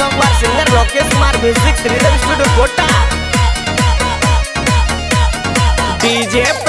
Song singer Lokesh Kumar, music Shri Dev studio Kota, DJ.